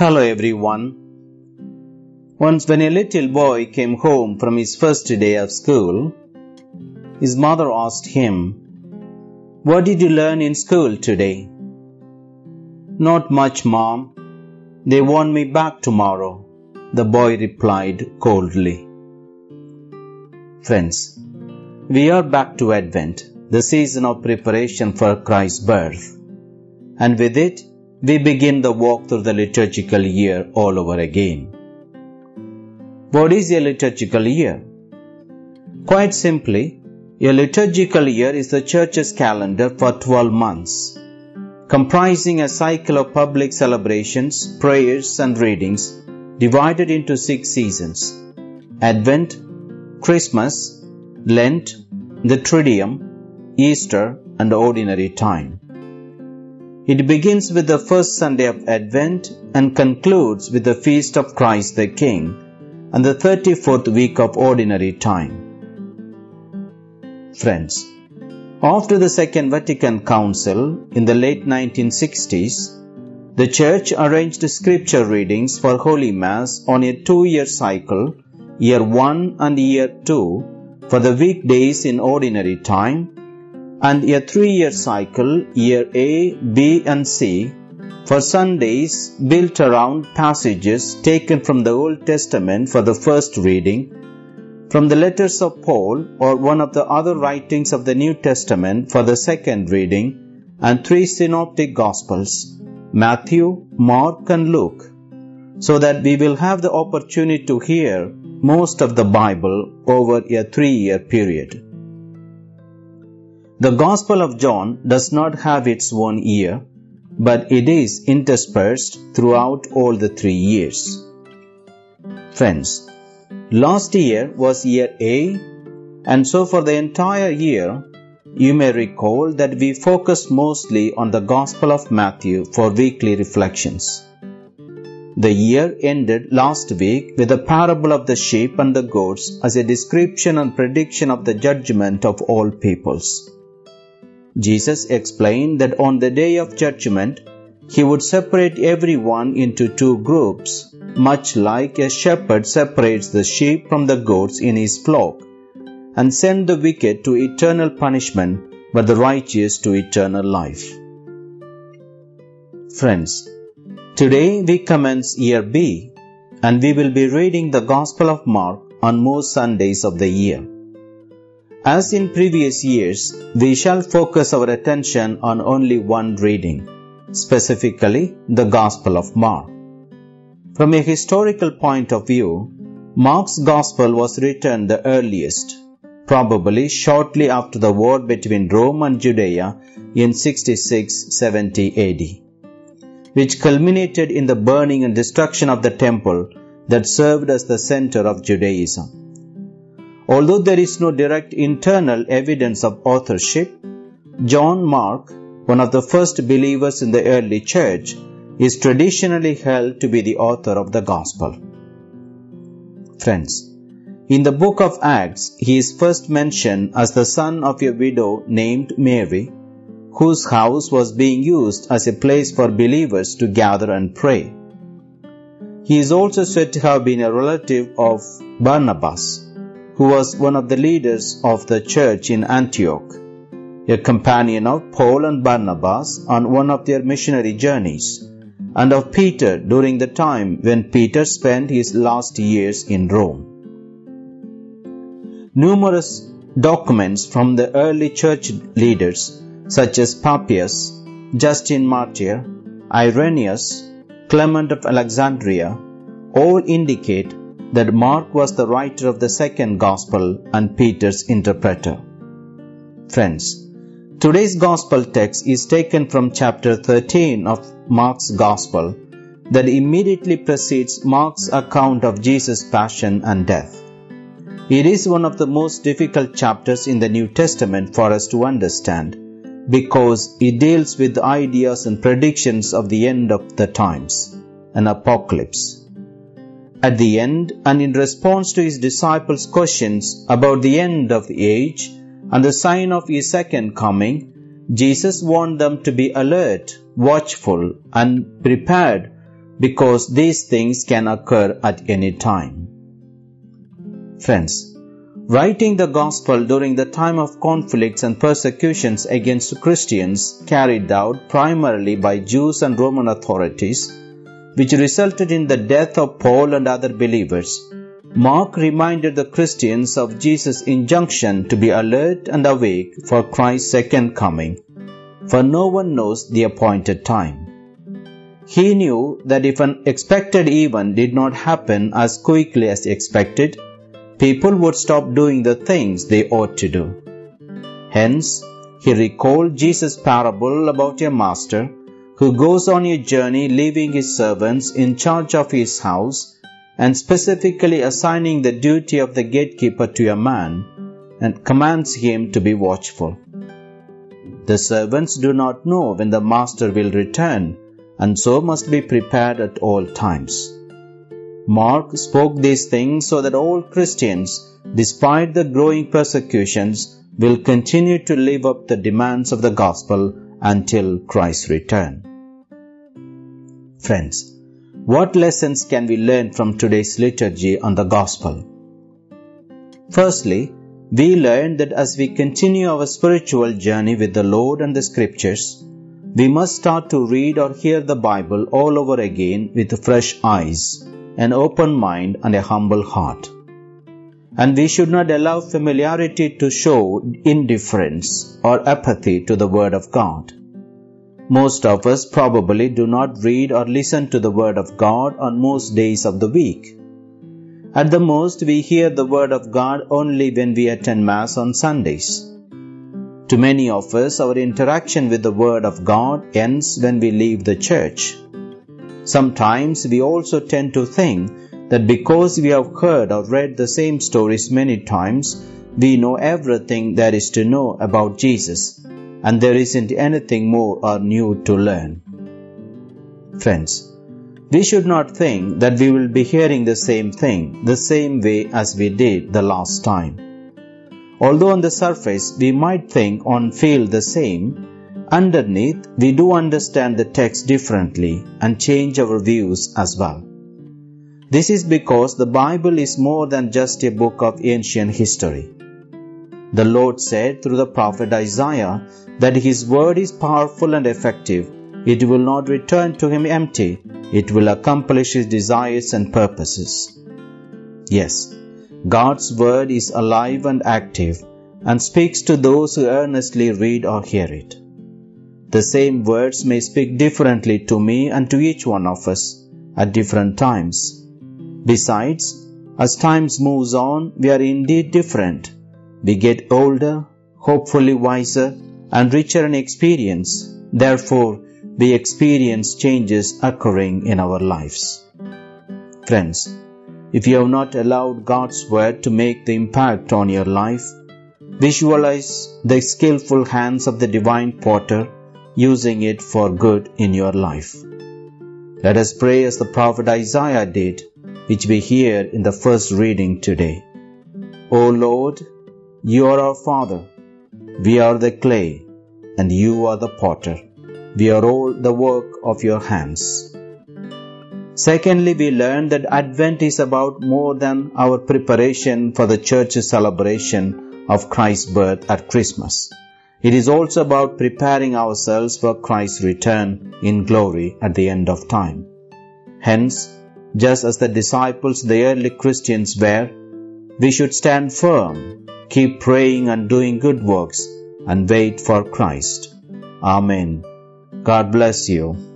Hello everyone. Once when a little boy came home from his first day of school, his mother asked him, "What did you learn in school today?" "Not much, Mom. They want me back tomorrow," the boy replied coldly. Friends, we are back to Advent, the season of preparation for Christ's birth. And with it, we begin the walk through the liturgical year all over again. What is a liturgical year? Quite simply, a liturgical year is the Church's calendar for 12 months, comprising a cycle of public celebrations, prayers and readings divided into 6 seasons: Advent, Christmas, Lent, the Triduum, Easter and Ordinary Time. It begins with the first Sunday of Advent and concludes with the Feast of Christ the King and the 34th week of Ordinary Time. Friends, after the Second Vatican Council in the late 1960s, the Church arranged scripture readings for Holy Mass on a 2-year cycle, Year 1 and Year 2, for the weekdays in Ordinary Time, and a 3-year cycle, Year A, B and C, for Sundays built around passages taken from the Old Testament for the first reading, from the letters of Paul or one of the other writings of the New Testament for the second reading, and 3 synoptic Gospels, Matthew, Mark and Luke, so that we will have the opportunity to hear most of the Bible over a 3-year period. The Gospel of John does not have its own year, but it is interspersed throughout all the 3 years. Friends, last year was Year A, and so for the entire year, you may recall that we focused mostly on the Gospel of Matthew for weekly reflections. The year ended last week with the parable of the sheep and the goats as a description and prediction of the judgment of all peoples. Jesus explained that on the day of judgment, he would separate everyone into 2 groups, much like a shepherd separates the sheep from the goats in his flock, and send the wicked to eternal punishment, but the righteous to eternal life. Friends, today we commence Year B, and we will be reading the Gospel of Mark on most Sundays of the year. As in previous years, we shall focus our attention on only one reading, specifically the Gospel of Mark. From a historical point of view, Mark's Gospel was written the earliest, probably shortly after the war between Rome and Judea in 66-70 AD, which culminated in the burning and destruction of the temple that served as the center of Judaism. Although there is no direct internal evidence of authorship, John Mark, one of the first believers in the early church, is traditionally held to be the author of the Gospel. Friends, in the book of Acts, he is first mentioned as the son of a widow named Mary, whose house was being used as a place for believers to gather and pray. He is also said to have been a relative of Barnabas, who was one of the leaders of the church in Antioch, a companion of Paul and Barnabas on one of their missionary journeys, and of Peter during the time when Peter spent his last years in Rome. Numerous documents from the early church leaders, such as Papias, Justin Martyr, Irenaeus, Clement of Alexandria, all indicate that Mark was the writer of the second Gospel and Peter's interpreter. Friends, today's Gospel text is taken from chapter 13 of Mark's Gospel that immediately precedes Mark's account of Jesus' passion and death. It is one of the most difficult chapters in the New Testament for us to understand, because it deals with the ideas and predictions of the end of the times, an apocalypse. At the end, and in response to his disciples' questions about the end of the age and the sign of his second coming, Jesus warned them to be alert, watchful, and prepared because these things can occur at any time. Friends, writing the gospel during the time of conflicts and persecutions against Christians carried out primarily by Jews and Roman authorities, which resulted in the death of Paul and other believers, Mark reminded the Christians of Jesus' injunction to be alert and awake for Christ's second coming, for no one knows the appointed time. He knew that if an expected event did not happen as quickly as expected, people would stop doing the things they ought to do. Hence, he recalled Jesus' parable about a master who goes on a journey leaving his servants in charge of his house and specifically assigning the duty of the gatekeeper to a man and commands him to be watchful. The servants do not know when the master will return and so must be prepared at all times. Mark spoke these things so that all Christians, despite the growing persecutions, will continue to live up to the demands of the gospel until Christ's return. Friends, what lessons can we learn from today's liturgy on the gospel? Firstly, we learn that as we continue our spiritual journey with the Lord and the Scriptures, we must start to read or hear the Bible all over again with fresh eyes, an open mind and a humble heart. And we should not allow familiarity to show indifference or apathy to the Word of God. Most of us probably do not read or listen to the Word of God on most days of the week. At the most, we hear the Word of God only when we attend Mass on Sundays. To many of us, our interaction with the Word of God ends when we leave the church. Sometimes we also tend to think that because we have heard or read the same stories many times, we know everything there is to know about Jesus, and there isn't anything more or new to learn. Friends, we should not think that we will be hearing the same thing the same way as we did the last time. Although on the surface we might think and feel the same, underneath we do understand the text differently and change our views as well. This is because the Bible is more than just a book of ancient history. The Lord said through the prophet Isaiah that His word is powerful and effective. It will not return to Him empty. It will accomplish His desires and purposes. Yes, God's word is alive and active and speaks to those who earnestly read or hear it. The same words may speak differently to me and to each one of us at different times. Besides, as time moves on, we are indeed different. We get older, hopefully wiser, and richer in experience. Therefore, we experience changes occurring in our lives. Friends, if you have not allowed God's word to make the impact on your life, visualize the skillful hands of the divine potter using it for good in your life. Let us pray as the prophet Isaiah did, which we hear in the first reading today. O Lord, You are our Father. We are the clay, and You are the potter. We are all the work of Your hands. Secondly, we learn that Advent is about more than our preparation for the Church's celebration of Christ's birth at Christmas. It is also about preparing ourselves for Christ's return in glory at the end of time. Hence, just as the disciples, the early Christians were, we should stand firm, keep praying and doing good works, and wait for Christ. Amen. God bless you.